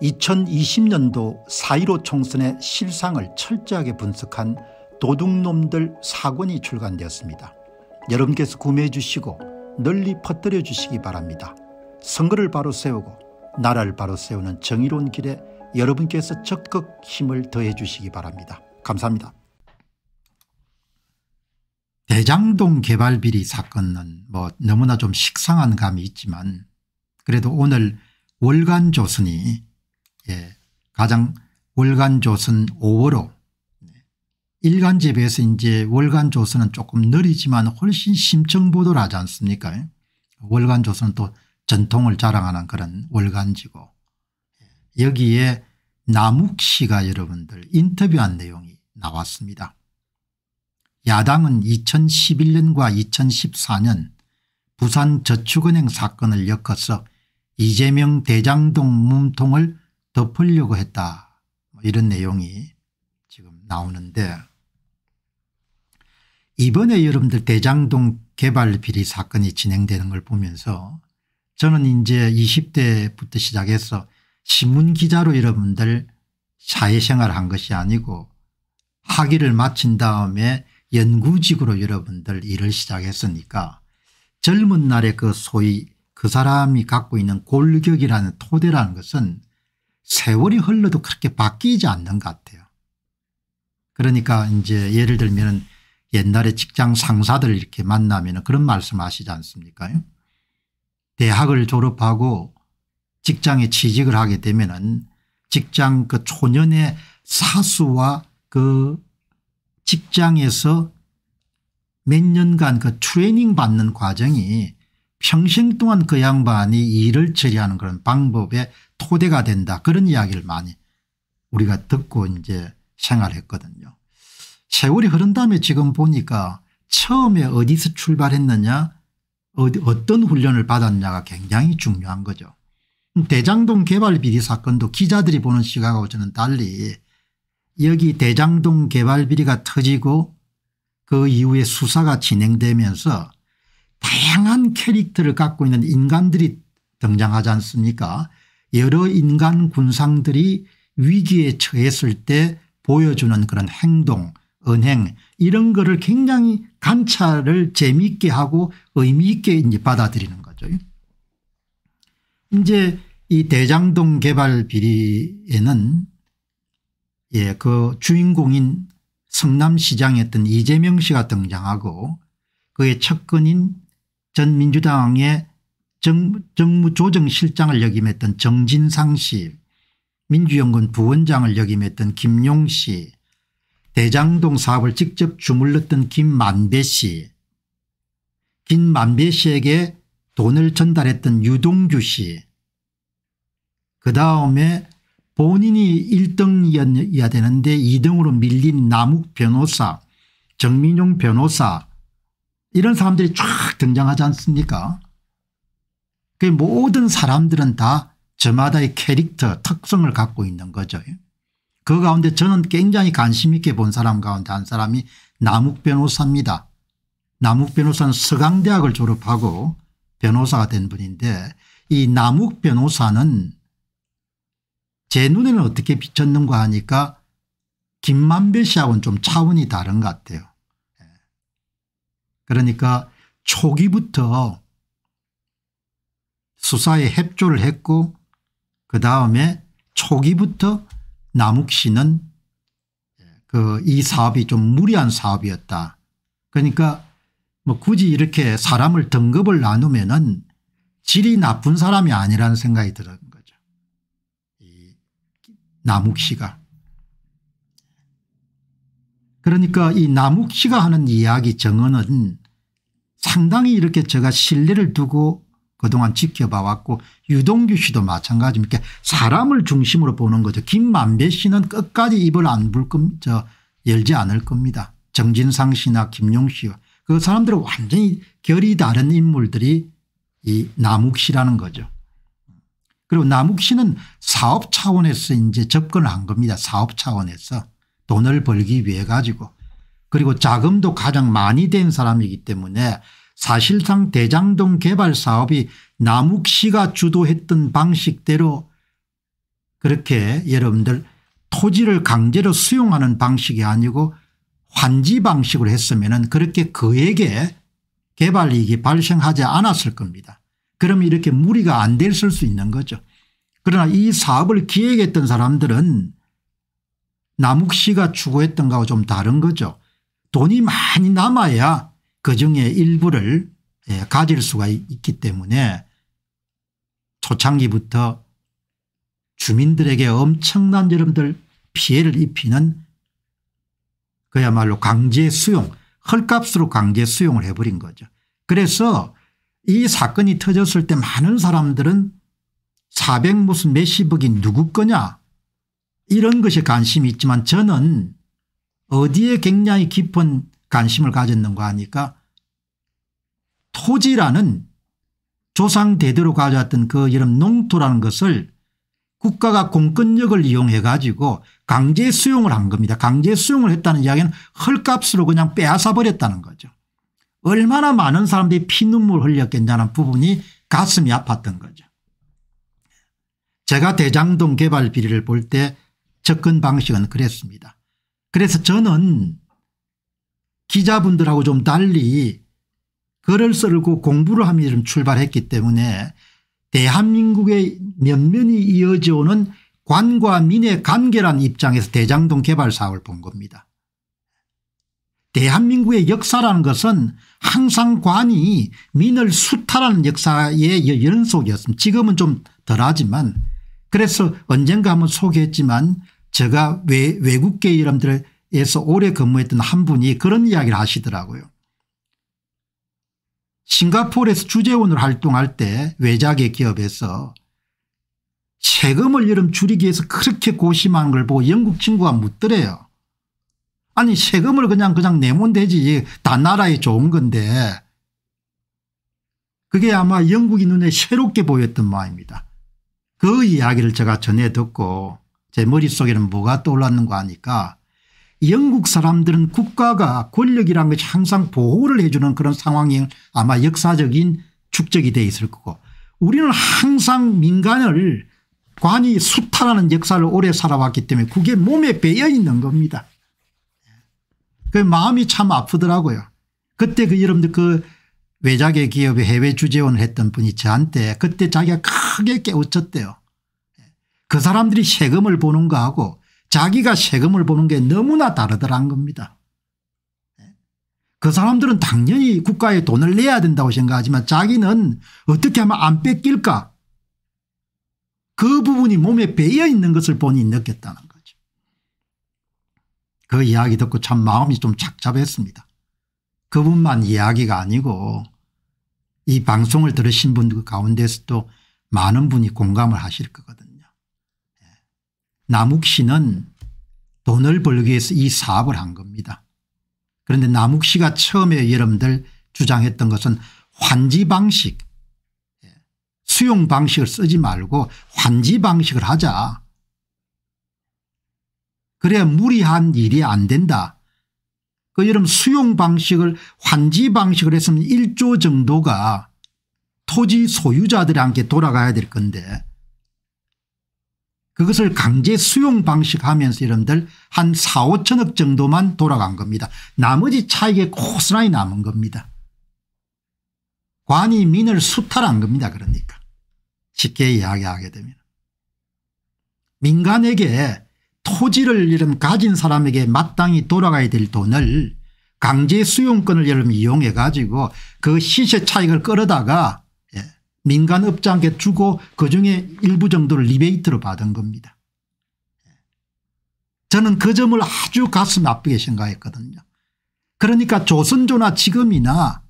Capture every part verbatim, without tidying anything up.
이천이십 년도 사 일오 총선의 실상을 철저하게 분석한 도둑놈들 사 권이 출간되었습니다. 여러분께서 구매해 주시고 널리 퍼뜨려 주시기 바랍니다. 선거를 바로 세우고 나라를 바로 세우는 정의로운 길에 여러분께서 적극 힘을 더해 주시기 바랍니다. 감사합니다. 대장동 개발 비리 사건은 뭐 너무나 좀 식상한 감이 있지만 그래도 오늘 월간조선이 예, 가장 월간조선 오 월호 일간지에 비해서 이제 월간조선은 조금 느리지만 훨씬 심층보도를 하지 않습니까? 월간조선은 또 전통을 자랑하는 그런 월간지고 여기에 남욱 씨가 여러분들 인터뷰한 내용이 나왔습니다. 야당은 이천십일 년과 이천십사 년 부산저축은행 사건을 엮어서 이재명 대장동 몸통을 덮으려고 했다. 뭐 이런 내용이 지금 나오는데 이번에 여러분들 대장동 개발 비리 사건이 진행되는 걸 보면서 저는 이제 이십 대부터 시작해서 신문기자로 여러분들 사회생활을 한 것이 아니고 학위를 마친 다음에 연구직으로 여러분들 일을 시작했으니까 젊은 날에 그 소위 그 사람이 갖고 있는 골격이라는 토대라는 것은 세월이 흘러도 그렇게 바뀌지 않는 것 같아요. 그러니까 이제 예를 들면 옛날에 직장 상사들 이렇게 만나면 그런 말씀 하시지 않습니까? 대학을 졸업하고 직장에 취직을 하게 되면은 직장 그 초년의 사수와 그 직장에서 몇 년간 그 트레이닝 받는 과정이 평생 동안 그 양반이 일을 처리하는 그런 방법의 토대가 된다. 그런 이야기를 많이 우리가 듣고 이제 생활했거든요. 세월이 흐른 다음에 지금 보니까 처음에 어디서 출발했느냐 어디 어떤 훈련을 받았냐가 굉장히 중요한 거죠. 대장동 개발 비리 사건도 기자들이 보는 시각하고 저는 달리 여기 대장동 개발 비리가 터지고 그 이후에 수사가 진행되면서 다양한 캐릭터를 갖고 있는 인간들이 등장하지 않습니까? 여러 인간 군상들이 위기에 처했을 때 보여주는 그런 행동, 언행 이런 거를 굉장히 관찰을 재미있게 하고 의미있게 이제 받아들이는 거죠. 이제 이 대장동 개발 비리에는 예, 그 주인공인 성남시장이었던 이재명 씨가 등장하고 그의 측근인 전 민주당의 정, 정무조정실장을 역임했던 정진상 씨, 민주연구원 부원장을 역임했던 김용 씨, 대장동 사업을 직접 주물렀던 김만배 씨, 김만배 씨에게 돈을 전달했던 유동규 씨, 그다음에 본인이 일 등이어야 되는데 이 등으로 밀린 남욱 변호사, 정민용 변호사 이런 사람들이 쫙 등장하지 않습니까? 그 모든 사람들은 다 저마다의 캐릭터, 특성을 갖고 있는 거죠. 그 가운데 저는 굉장히 관심 있게 본 사람 가운데 한 사람이 남욱 변호사입니다. 남욱 변호사는 서강대학을 졸업하고 변호사가 된 분인데 이 남욱 변호사는 제 눈에는 어떻게 비쳤는가 하니까 김만배 씨하고는 좀 차원이 다른 것 같아요. 그러니까 초기부터 수사에 협조를 했고 그다음에 초기부터 남욱 씨는 그 이 사업이 좀 무리한 사업이었다. 그러니까 뭐 굳이 이렇게 사람을 등급을 나누면은 질이 나쁜 사람이 아니라는 생각이 들어요. 남욱 씨가. 그러니까 이 남욱 씨가 하는 이야기 정언은 상당히 이렇게 제가 신뢰를 두고 그동안 지켜봐 왔고 유동규 씨도 마찬가지입니다. 사람을 중심으로 보는 거죠. 김만배 씨는 끝까지 입을 안 불끔 저 열지 않을 겁니다. 정진상 씨나 김용 씨 그 사람들은 완전히 결이 다른 인물들이 이 남욱 씨라는 거죠. 그리고 남욱 씨는 사업 차원에서 이제 접근을 한 겁니다. 사업 차원에서 돈을 벌기 위해 가지고 그리고 자금도 가장 많이 된 사람이기 때문에 사실상 대장동 개발 사업이 남욱 씨가 주도했던 방식대로 그렇게 여러분들 토지를 강제로 수용하는 방식이 아니고 환지 방식으로 했으면 그렇게 그에게 개발이익이 발생하지 않았을 겁니다. 그러면 이렇게 무리가 안 됐을 수 있는 거죠. 그러나 이 사업을 기획했던 사람들은 남욱 씨가 추구했던 것과 좀 다른 거죠. 돈이 많이 남아야 그중에 일부를 가질 수가 있기 때문에 초창기부터 주민들에게 엄청난 여러분들 피해를 입히는 그야말로 강제 수용, 헐값으로 강제 수용을 해버린 거죠. 그래서 이 사건이 터졌을 때 많은 사람들은 사백 무슨 몇십억이 누구 거냐 이런 것에 관심이 있지만 저는 어디에 굉장히 깊은 관심을 가졌는가 하니까 토지라는 조상 대대로 가져왔던 그 이런 농토라는 것을 국가가 공권력을 이용해 가지고 강제 수용을 한 겁니다. 강제 수용을 했다는 이야기는 헐값으로 그냥 빼앗아 버렸다는 거죠. 얼마나 많은 사람들이 피눈물 흘렸겠냐는 부분이 가슴이 아팠던 거죠. 제가 대장동 개발 비리를 볼 때 접근 방식은 그랬습니다. 그래서 저는 기자분들하고 좀 달리 글을 쓰고 공부를 하면서 좀 출발했기 때문에 대한민국의 면면이 이어져오는 관과 민의 관계란 입장에서 대장동 개발 사업을 본 겁니다. 대한민국의 역사라는 것은 항상 관이 민을 수탈하는 역사의 연속이었습니다. 지금은 좀 덜하지만 그래서 언젠가 한번 소개했지만 제가 외, 외국계 이름들에서 오래 근무했던 한 분이 그런 이야기를 하시더라고요. 싱가포르에서 주재원으로 활동할 때 외자계 기업에서 세금을 이름 줄이기 위해서 그렇게 고심한 걸 보고 영국 친구가 묻더래요. 아니 세금을 그냥 그냥 내면 되지 다 나라에 좋은 건데 그게 아마 영국인 눈에 새롭게 보였던 모양입니다. 그 이야기를 제가 전해 듣고 제 머릿속에는 뭐가 떠올랐는가 하니까 영국 사람들은 국가가 권력이라는 것이 항상 보호를 해 주는 그런 상황이 아마 역사적인 축적이 돼 있을 거고 우리는 항상 민간을 관이 수탈하는 역사를 오래 살아왔기 때문에 그게 몸에 배어 있는 겁니다. 그 마음이 참 아프더라고요. 그때 그 여러분들 그 외자계 기업에 해외 주재원을 했던 분이 저한테 그때 자기가 크게 깨우쳤대요. 그 사람들이 세금을 보는 거하고 자기가 세금을 보는 게 너무나 다르더란 겁니다. 그 사람들은 당연히 국가에 돈을 내야 된다고 생각하지만 자기는 어떻게 하면 안 뺏길까 그 부분이 몸에 배어 있는 것을 본인이 느꼈다는 거죠. 그 이야기 듣고 참 마음이 좀 착잡했습니다. 그분만 이야기가 아니고 이 방송을 들으신 분들 가운데서도 많은 분이 공감을 하실 거거든요. 남욱 씨는 돈을 벌기 위해서 이 사업을 한 겁니다. 그런데 남욱 씨가 처음에 여러분들 주장했던 것은 환지 방식, 수용 방식을 쓰지 말고 환지 방식을 하자. 그래야 무리한 일이 안 된다. 그 여러분 수용 방식을 환지 방식을 했으면 일조 정도가 토지 소유자들한테 돌아가야 될 건데 그것을 강제 수용 방식 하면서 여러분들 한 사오천억 정도만 돌아간 겁니다. 나머지 차익에 고스란히 남은 겁니다. 관이 민을 수탈한 겁니다. 그러니까 쉽게 이야기하게 되면 민간에게 토지를 이런 가진 사람에게 마땅히 돌아가야 될 돈을 강제 수용권을 여러분 이용해 가지고 그 시세 차익을 끌어다가 민간 업자한테 주고 그중에 일부 정도를 리베이트로 받은 겁니다. 저는 그 점을 아주 가슴 아프게 생각했거든요. 그러니까 조선조나 지금이나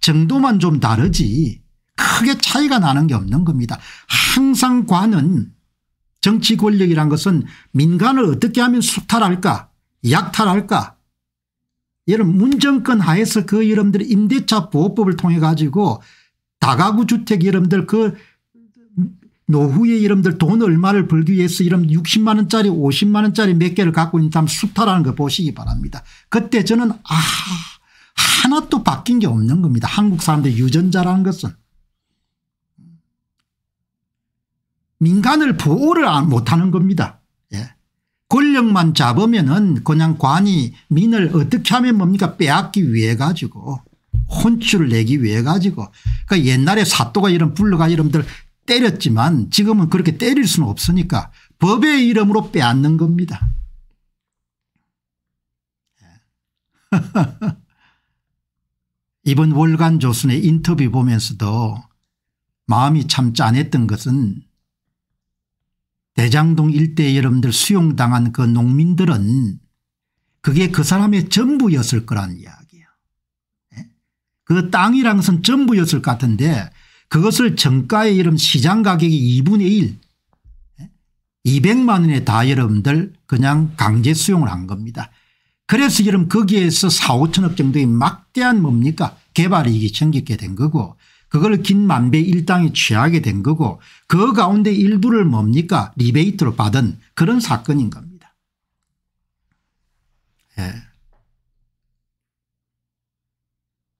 정도만 좀 다르지 크게 차이가 나는 게 없는 겁니다. 항상 관은 정치 권력이란 것은 민간을 어떻게 하면 수탈할까 약탈할까 이런 문정권 하에서 그 여러분들의 임대차 보호법을 통해 가지고 다가구 주택 여러분들 그 노후의 여러분들 돈 얼마를 벌기 위해서 이런 육십만 원짜리 오십만 원짜리 몇 개를 갖고 있는 사람 수탈하는 거 보시기 바랍니다. 그때 저는 아 하나도 바뀐 게 없는 겁니다. 한국 사람들 유전자라는 것은. 민간을 보호를 못하는 겁니다. 예. 권력만 잡으면은 그냥 관이 민을 어떻게 하면 뭡니까 빼앗기 위해 가지고 혼쭐을 내기 위해 가지고 그러니까 옛날에 사또가 이런 불러가 이름들 때렸지만 지금은 그렇게 때릴 수는 없으니까 법의 이름으로 빼앗는 겁니다. 이번 월간조선의 인터뷰 보면서도 마음이 참 짠했던 것은 대장동 일대 여러분들 수용당한 그 농민들은 그게 그 사람의 전부였을 거란 이야기야. 그 땅이란 것은 전부였을 것 같은데 그것을 정가의 이름 시장 가격이 이분의 일 이백만 원에 다 여러분들 그냥 강제 수용을 한 겁니다. 그래서 여러분 거기에서 사오천억 정도의 막대한 뭡니까 개발이익이 생기게 된 거고 그걸 김만배 일당이 취하게 된 거고 그 가운데 일부를 뭡니까 리베이트로 받은 그런 사건인 겁니다. 예.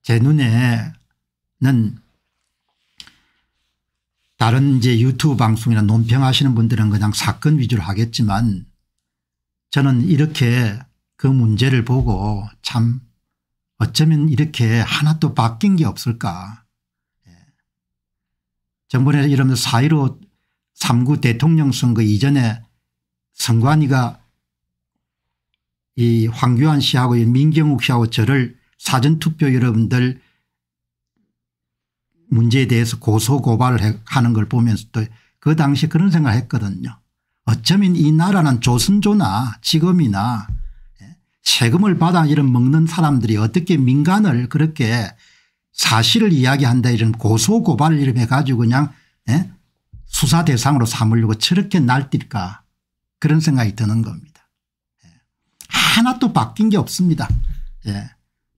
제 눈에는 다른 이제 유튜브 방송이나 논평하시는 분들은 그냥 사건 위주로 하겠지만 저는 이렇게 그 문제를 보고 참 어쩌면 이렇게 하나 또 바뀐 게 없을까. 예. 정부에서 이러면 사 일오 삼구 대통령 선거 이전에 선관위가 이 황교안 씨하고 민경욱 씨하고 저를 사전투표 여러분들 문제에 대해서 고소고발을 하는 걸 보면서 또 그 당시 그런 생각을 했거든요. 어쩌면 이 나라는 조선조나 지금이나 세금을 받아 이런 먹는 사람들이 어떻게 민간을 그렇게 사실을 이야기한다 이런 고소고발을 이름 해가지고 그냥 예? 수사 대상으로 삼으려고 저렇게 날뛸까 그런 생각이 드는 겁니다. 예. 하나도 바뀐 게 없습니다. 예.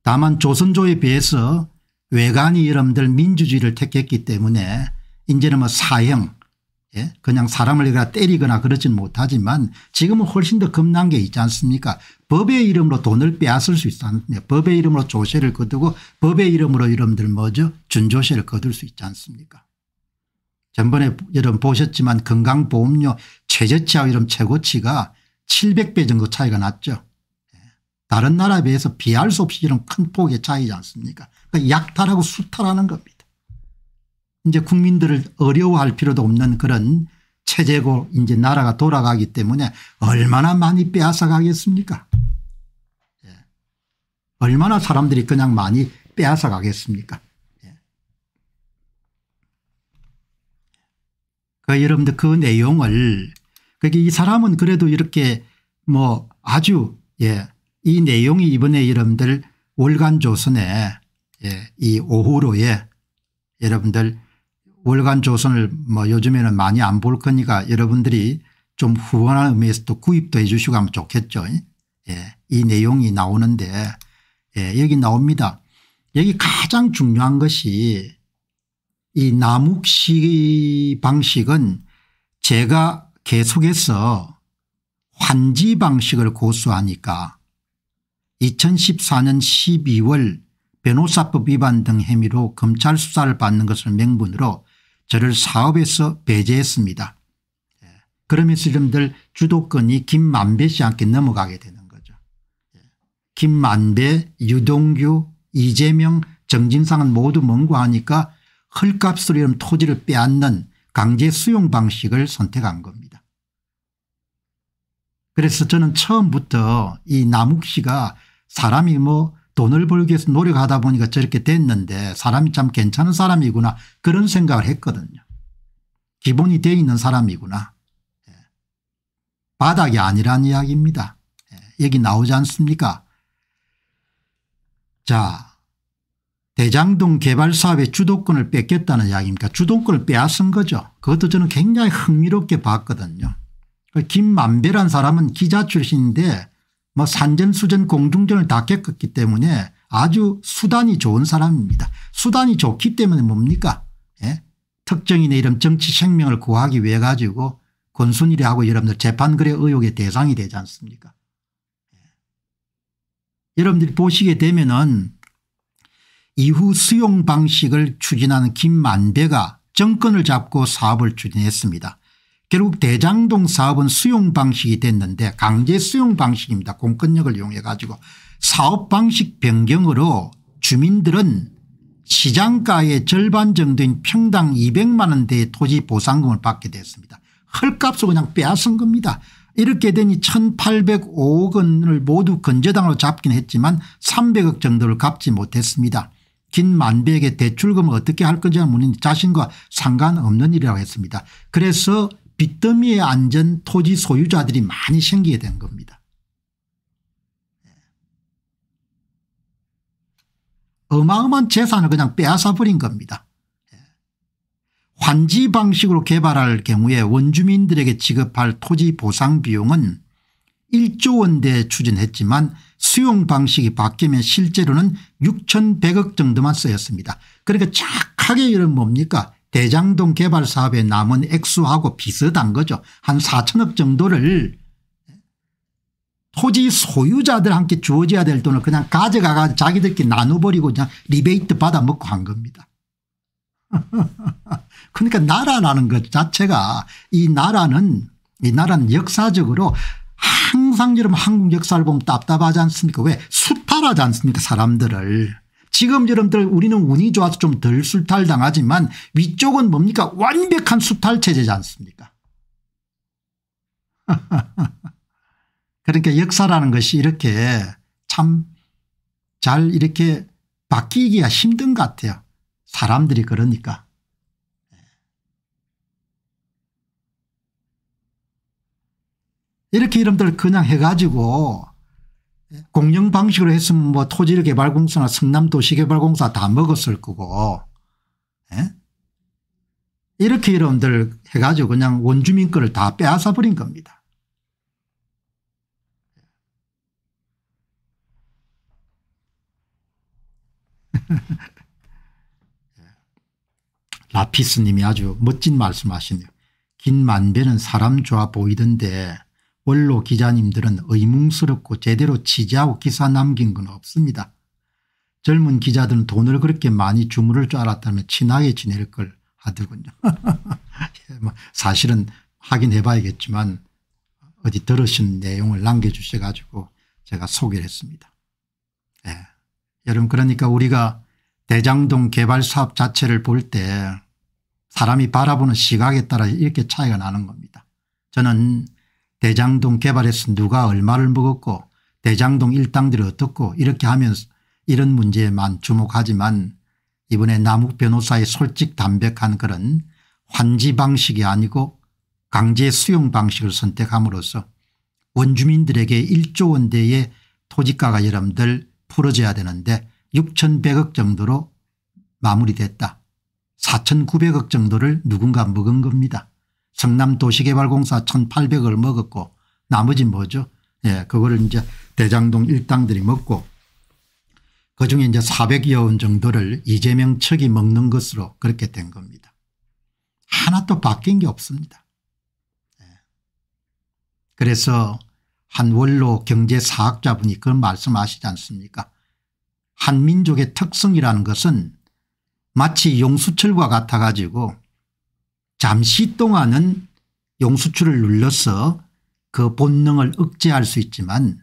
다만 조선조에 비해서 외관이 여러분들 민주주의를 택했기 때문에 이제는 뭐 사형 예? 그냥 사람을 때리거나 그러진 못하지만 지금은 훨씬 더 겁난 게 있지 않습니까? 법의 이름으로 돈을 빼앗을 수 있지 않습니까? 법의 이름으로 조세를 거두고 법의 이름으로 여러분들 뭐죠? 준조세를 거둘 수 있지 않습니까? 전번에 여러분 보셨지만 건강보험료 최저치와 이런 최고치가 칠백 배 정도 차이가 났죠. 다른 나라에 비해서 비할 수 없이 이런 큰 폭의 차이지 않습니까? 그러니까 약탈하고 수탈하는 겁니다. 이제 국민들을 어려워할 필요도 없는 그런 체제고 이제 나라가 돌아가기 때문에 얼마나 많이 빼앗아가겠습니까? 예. 얼마나 사람들이 그냥 많이 빼앗아가겠습니까? 예. 그 여러분들 그 내용을 그게 이 사람은 그래도 이렇게 뭐 아주 예. 이 내용이 이번에 여러분들 월간조선에 예, 이 오후로에 여러분들 월간조선을 뭐 요즘에는 많이 안 볼 거니까 여러분들이 좀 후원하는 의미에서 또 구입도 해 주시고 하면 좋겠죠. 예, 이 내용이 나오는데 예, 여기 나옵니다. 여기 가장 중요한 것이 이 남욱 씨 방식은 제가 계속해서 환지 방식을 고수하니까 이천십사 년 십이 월 변호사법 위반 등 혐의로 검찰 수사를 받는 것을 명분으로 저를 사업에서 배제했습니다. 그러면서 이름들 주도권이 김만배 씨한테 넘어가게 되는 거죠. 김만배, 유동규, 이재명, 정진상은 모두 멍고하니까 헐값으로 이런 토지를 빼앗는 강제 수용 방식을 선택한 겁니다. 그래서 저는 처음부터 이 남욱 씨가 사람이 뭐 돈을 벌기 위해서 노력하다 보니까 저렇게 됐는데 사람이 참 괜찮은 사람이구나 그런 생각을 했거든요. 기본이 돼 있는 사람이구나. 예. 바닥이 아니란 이야기입니다. 예. 여기 나오지 않습니까? 자, 대장동 개발 사업의 주도권을 뺏겠다는 이야기입니까? 주도권을 빼앗은 거죠. 그것도 저는 굉장히 흥미롭게 봤거든요. 김만배란 사람은 기자 출신인데 뭐 산전수전 공중전을 다 겪었기 때문에 아주 수단이 좋은 사람입니다. 수단이 좋기 때문에 뭡니까 예? 특정인의 이런 정치 생명을 구하기 위해 가지고 권순일하고 여러분들 재판거래 의혹의 대상이 되지 않습니까? 예. 여러분들이 보시게 되면은 이후 수용 방식을 추진하는 김만배가 정권을 잡고 사업을 추진했습니다. 결국 대장동 사업은 수용 방식이 됐는데 강제 수용 방식입니다. 공권력을 이용해 가지고 사업 방식 변경으로 주민들은 시장가의 절반 정도인 평당 이백만 원대의 토지 보상금을 받게 됐습니다. 헐값으로 그냥 빼앗은 겁니다. 이렇게 되니 천팔백오억 원을 모두 건저당으로 잡긴 했지만 삼백억 정도를 갚지 못했습니다. 김만배에게 대출금을 어떻게 할 건지는 물론 자신과 상관없는 일이라고 했습니다. 그래서 빚더미에 앉은 토지 소유자들이 많이 생기게 된 겁니다. 어마어마한 재산을 그냥 빼앗아버린 겁니다. 환지 방식으로 개발할 경우에 원주민들에게 지급할 토지 보상 비용은 일조 원대에 추진했지만 수용 방식이 바뀌면 실제로는 육천백억 정도만 쓰였습니다. 그러니까 착하게 이런 뭡니까 대장동 개발 사업에 남은 액수하고 비슷한 거죠. 한 사천억 정도를 토지 소유자들한테 주어져야 될 돈을 그냥 가져가서 자기들끼리 나눠버리고 그냥 리베이트 받아먹고 한 겁니다. 그러니까 나라라는 것 자체가 이 나라는 이 나라는 역사적으로 항상 여러분 한국 역사를 보면 답답하지 않습니까? 왜? 수탈하지 않습니까? 사람들을. 지금 여러분들 우리는 운이 좋아서 좀 덜 수탈당하지만 위쪽은 뭡니까? 완벽한 수탈체제지 않습니까? 그러니까 역사라는 것이 이렇게 참 잘 이렇게 바뀌기가 힘든 것 같아요. 사람들이 그러니까. 이렇게 이름들 그냥 해가지고 공영 방식으로 했으면 뭐 토지개발공사나 성남도시개발공사 다 먹었을 거고 예? 이렇게 이름들 해가지고 그냥 원주민 거를 다 빼앗아 버린 겁니다. 라피스님이 아주 멋진 말씀하시네요. 김만배는 사람 좋아 보이던데 원로 기자님들은 의문스럽고 제대로 취재하고 기사 남긴 건 없습니다. 젊은 기자들은 돈을 그렇게 많이 주무를 줄 알았다면 친하게 지낼 걸 하더군요. 사실은 확인해 봐야겠지만 어디 들으신 내용을 남겨주셔 가지고 제가 소개를 했습니다. 네. 여러분 그러니까 우리가 대장동 개발 사업 자체를 볼 때 사람이 바라보는 시각에 따라 이렇게 차이가 나는 겁니다. 저는 대장동 개발에서 누가 얼마를 먹었고 대장동 일당들이 어떻고 이렇게 하면서 이런 문제에만 주목하지만 이번에 남욱 변호사의 솔직 담백한 글은 환지 방식이 아니고 강제 수용 방식을 선택함으로써 원주민들에게 일조 원대의 토지가가 여러분들 풀어져야 되는데 육천백억 정도로 마무리됐다. 사천구백억 정도를 누군가 먹은 겁니다. 성남도시개발공사 천팔백억을 먹었고 나머지 뭐죠? 예, 그거를 이제 대장동 일당들이 먹고 그중에 이제 사백여 원 정도를 이재명 측이 먹는 것으로 그렇게 된 겁니다. 하나 또 바뀐 게 없습니다. 예. 그래서 한 원로 경제사학자분이 그런 말씀하시지 않습니까? 한 민족의 특성이라는 것은 마치 용수철과 같아 가지고 잠시 동안은 용수철을 눌러서 그 본능을 억제할 수 있지만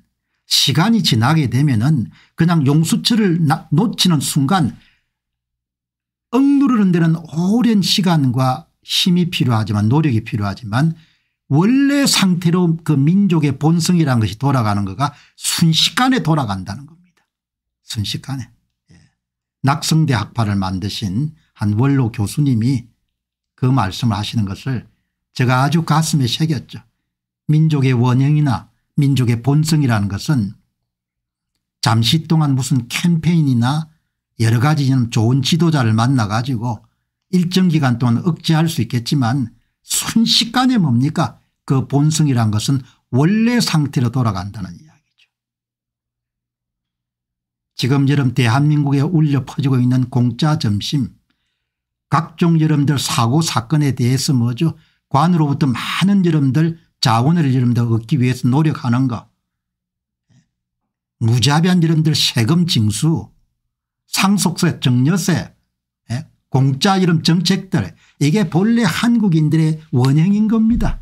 시간이 지나게 되면은 그냥 용수철을 놓치는 순간 억누르는 데는 오랜 시간과 힘이 필요하지만 노력이 필요하지만 원래 상태로 그 민족의 본성이라는 것이 돌아가는 거가 순식간에 돌아간다는 겁니다. 순식간에 예. 낙성대 학파를 만드신 한 원로 교수님이 그 말씀을 하시는 것을 제가 아주 가슴에 새겼죠. 민족의 원형이나 민족의 본성이라는 것은 잠시 동안 무슨 캠페인이나 여러 가지 좋은 지도자를 만나 가지고 일정 기간 동안 억제할 수 있겠지만 순식간에 뭡니까 그 본성이라는 것은 원래 상태로 돌아간다는 이야기. 지금 여러분 대한민국에 울려 퍼지고 있는 공짜 점심 각종 여러분들 사고 사건에 대해서 뭐죠 관으로부터 많은 여러분들 자원을 여러분들 얻기 위해서 노력하는 것 무자비한 여러분들 세금 징수 상속세 정여세 공짜 이런 정책들 이게 본래 한국인들의 원형인 겁니다.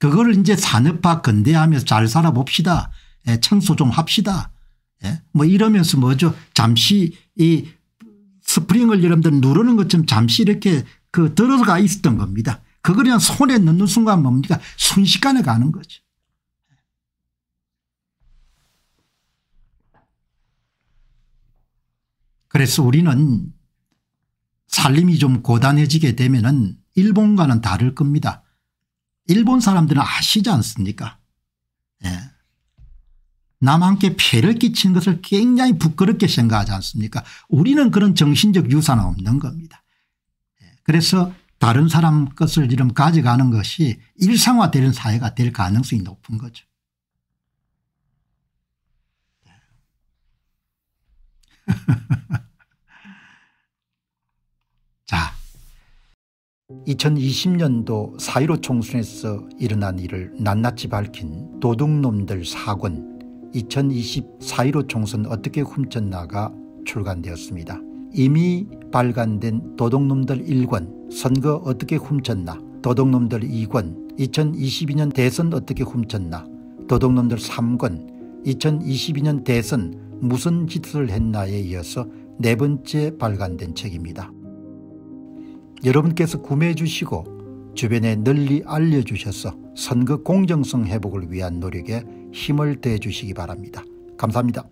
그걸 이제 산업화 근대화하면서 잘 살아봅시다. 예, 청소 좀 합시다. 예, 뭐 이러면서 뭐죠. 잠시 이 스프링을 여러분들 누르는 것처럼 잠시 이렇게 그 들어가 있었던 겁니다. 그걸 그냥 손에 넣는 순간 뭡니까? 순식간에 가는 거죠. 그래서 우리는 살림이 좀 고단해지게 되면은 일본과는 다를 겁니다. 일본 사람들은 아시지 않습니까? 예. 남한테 폐를 끼치는 것을 굉장히 부끄럽게 생각하지 않습니까? 우리는 그런 정신적 유산은 없는 겁니다. 예. 그래서 다른 사람 것을 이런 가져가는 것이 일상화되는 사회가 될 가능성이 높은 거죠. 자, 이천이십 년도 사 일오 총선에서 일어난 일을 낱낱이 밝힌 도둑놈들 사 권 이천이십 사 일오 총선 어떻게 훔쳤나가 출간되었습니다. 이미 발간된 도둑놈들 일 권 선거 어떻게 훔쳤나, 도둑놈들 이 권 이천이십이 년 대선 어떻게 훔쳤나, 도둑놈들 삼 권 이천이십이 년 대선 무슨 짓을 했나에 이어서 네 번째 발간된 책입니다. 여러분께서 구매해 주시고 주변에 널리 알려주셔서 선거 공정성 회복을 위한 노력에 힘을 더해 주시기 바랍니다. 감사합니다.